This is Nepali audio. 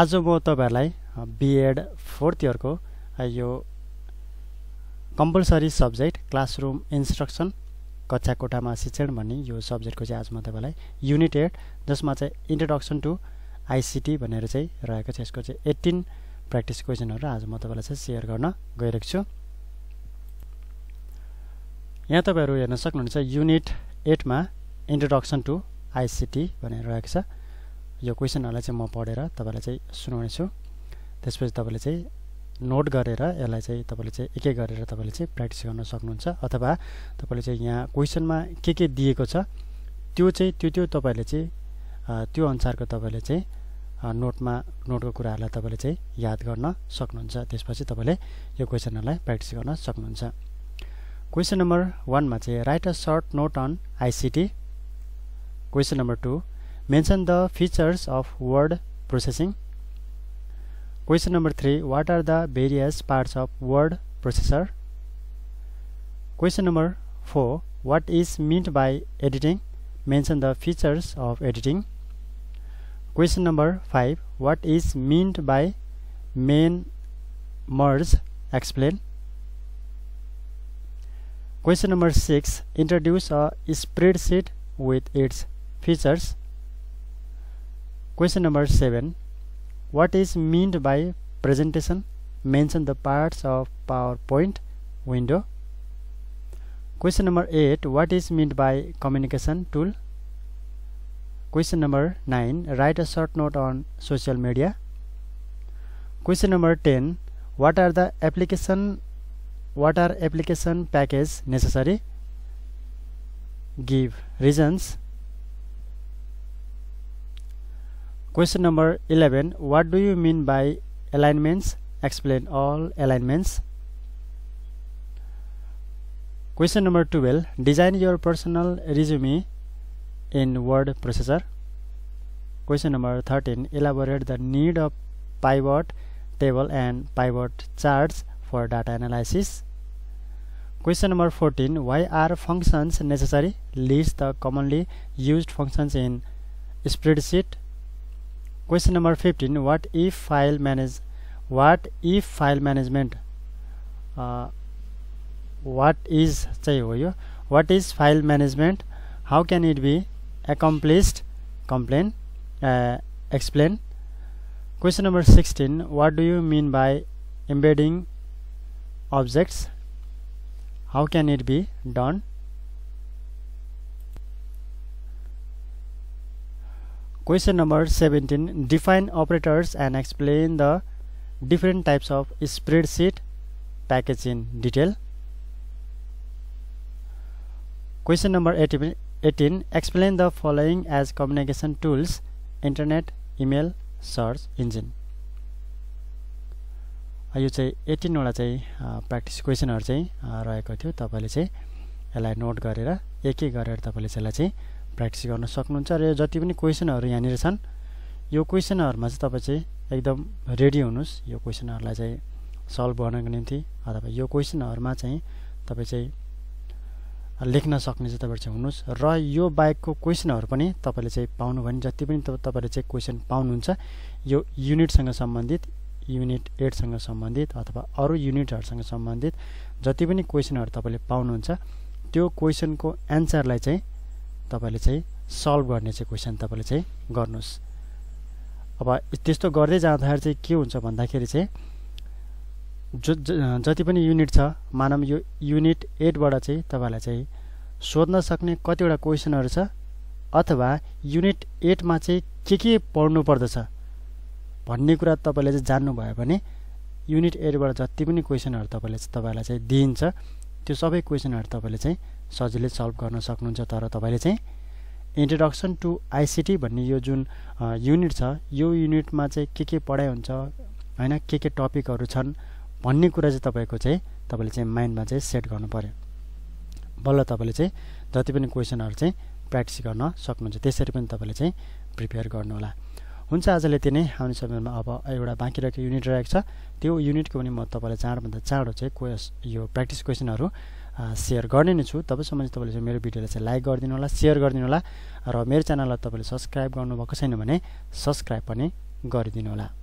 आज म तपाईहरुलाई बीएड फोर्थ इयर को यो कम्पल्सरी सब्जेक्ट क्लासरूम इन्स्ट्रक्सन कक्षा कोठामा शिक्षण भन्ने यो सब्जेक्ट को आज म तपाईहरुलाई युनिट 8 जसमा चाहिँ इन्ट्रोडक्सन टु आईसीटी भनेर चाहिँ रहेको छ। यसको चाहिँ 18 प्र्याक्टिस क्वेशनहरु आज म तपाईहरुलाई चाहिँ शेयर गर्न गइरहेको छु। यहाँ तपाईहरु हेर्न सक्नुहुन्छ युनिट 8 मा इन्ट्रोडक्सन टु आईसीटी भनेर रहेको छ। यो क्वेशनहरुलाई चाहिँ म पढेर तपाईलाई चाहिँ सुनाउने छु। त्यसपछि तपाईले चाहिँ नोट गरेर यसलाई चाहिँ तपाईले चाहिँ एक-एक गरेर तपाईले चाहिँ प्र्याक्टिस गर्न सक्नुहुन्छ अथवा तपाईले चाहिँ यहाँ क्वेशनमा के दिएको छ त्यो चाहिँ त्यो तपाईले चाहिँ त्यो अनुसारको तपाईले चाहिँ नोटमा नोटको कुराहरुलाई तपाईले चाहिँ याद गर्न सक्नुहुन्छ। त्यसपछि तपाईले यो क्वेशनहरुलाई प्र्याक्टिस गर्न सक्नुहुन्छ। क्वेशन नम्बर 1 मा चाहिँ write a short note on ICT. Question number 2 mention the features of word processing. Question number 3, what are the various parts of word processor? Question number 4, what is meant by editing? Mention the features of editing. Question number 5, what is meant by main merge? Explain. Question number 6, introduce a spreadsheet with its features. Question number 7, what is meant by presentation? Mention the parts of PowerPoint window. Question number 8, what is meant by communication tool? Question number 9, write a short note on social media. Question number 10, what are application package necessary? Give reasons. Question number 11, what do you mean by alignments? Explain all alignments. Question number 12, design your personal resume in word processor. Question number 13, elaborate the need of pivot table and pivot charts for data analysis. Question number 14, why are functions necessary? List the commonly used functions in spreadsheet. Question number 15, what if file management what is file management? How can it be accomplished? Explain. Question number 16, what do you mean by embedding objects? How can it be done? Question number 17, define operators and explain the different types of spreadsheet package in detail. Question number 18, explain the following as communication tools: internet, email, search engine. यो चाहिँ 18 वटा चाहिँ प्र्याक्टिस क्वेशनहरु चाहिँ रहेको थियो। तपाईले चाहिँ यसलाई नोट गरेर एक-एक गरेर तपाईले यसलाई चाहिँ प्र्याक्टिस गर्न सक्नुहुन्छ र यो जति पनि क्वेशनहरु यहाँ निर छन् यो क्वेशनहरुमा चाहिँ तपाई चाहिँ एकदम रेडी हुनुस्। यो क्वेशनहरुलाई चाहिँ सल्भ गर्नको निम्ति अथवा यो क्वेशनहरुमा चाहिँ तपाई चाहिँ लेख्न सक्ने चाहिँ तपाई चाहिँ हुनुस् र यो बाहेकको क्वेशनहरु पनि तपाईले चाहिँ पाउनु भने जति पनि तपाईले चाहिँ क्वेशन पाउनुहुन्छ यो युनिटसँग सम्बन्धित युनिट 8 सँग सम्बन्धित अथवा अरु युनिटहरुसँग सम्बन्धित जति पनि क्वेशनहरु तपाईले पाउनुहुन्छ त्यो क्वेशनको आन्सरलाई चाहिँ तपाईले चाहिँ सल्भ गर्ने चाहिँ क्वेशन तपाईले चाहिँ गर्नुस्। अब त्यस्तो गर्दै जाँदाखेरि चाहिँ के हुन्छ भन्दाखेरि चाहिँ जति पनि युनिट छ मानम यो युनिट 8 बाट चाहिँ तपाईलाई चाहिँ सोध्न सक्ने कतिवटा क्वेशनहरु छ अथवा युनिट 8 मा चाहिँ के पढ्नु पर्दछ भन्ने कुरा तपाईले चाहिँ जान्नु भयो भने युनिट 8 बाट जति पनि क्वेशनहरु तपाईलाई चाहिँ दिइन्छ त्यो सबै क्वेशनहरु तपाईले चाहिँ सजिलै सल्भ गर्न सक्नुहुन्छ। तर तपाईले चाहिँ इन्ट्रोडक्सन टु आईसीटी भन्ने यो जुन युनिट छ यो युनिटमा चाहिँ के पढाइ हुन्छ हैन के टपिकहरु छन् भन्ने कुरा चाहिँ तपाईको चाहिँ तपाईले चाहिँ माइन्डमा चाहिँ सेट गर्नु पर्यो। बल्ल तपाईले चाहिँ जति पनि क्वेशनहरु चाहिँ प्र्याक्टिस गर्न सक्नुहुन्छ। त्यसरी पनि तपाईले चाहिँ प्रिपेयर गर्नु होला। हुन्छ आजले त्यति नै। आउने समयमा अब एउटा बाँकी रहेको युनिट रहेको छ त्यो युनिटको पनि म तपाईलाई चाँडभन्दा चाँडो चाहिँ यो प्र्याक्टिस क्वेशनहरु शेयर गर्ने नै छु। तपाईसम्म चाहिँ तपाईले मेरो भिडियोलाई चाहिँ लाइक गरिदिनु होला, शेयर गरिदिनु होला र मेरो च्यानललाई तपाईले सब्स्क्राइब गर्नुभएको छैन भने सब्स्क्राइब पनि गरिदिनु होला।